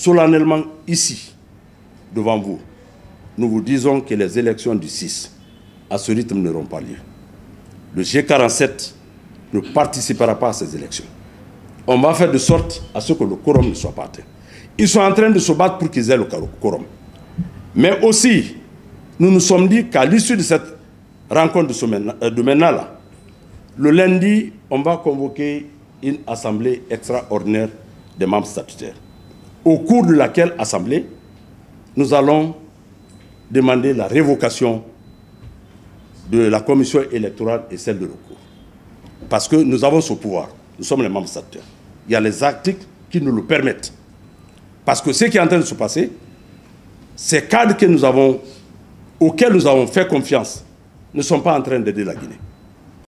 solennellement ici, devant vous, nous vous disons que les élections du 6, à ce rythme, n'auront pas lieu. Le G47 ne participera pas à ces élections. On va faire de sorte à ce que le quorum ne soit pas atteint. Ils sont en train de se battre pour qu'ils aient le quorum. Mais aussi, nous nous sommes dit qu'à l'issue de cette rencontre de maintenant, là, le lundi, on va convoquer une assemblée extraordinaire des membres statutaires, au cours de laquelle assemblée, nous allons demander la révocation de la commission électorale et celle de recours. Parce que nous avons ce pouvoir. Nous sommes les membres statutaires. Il y a les articles qui nous le permettent. Parce que ce qui est en train de se passer, ces cadres que nous avons, auxquels nous avons fait confiance, ne sont pas en train d'aider la Guinée.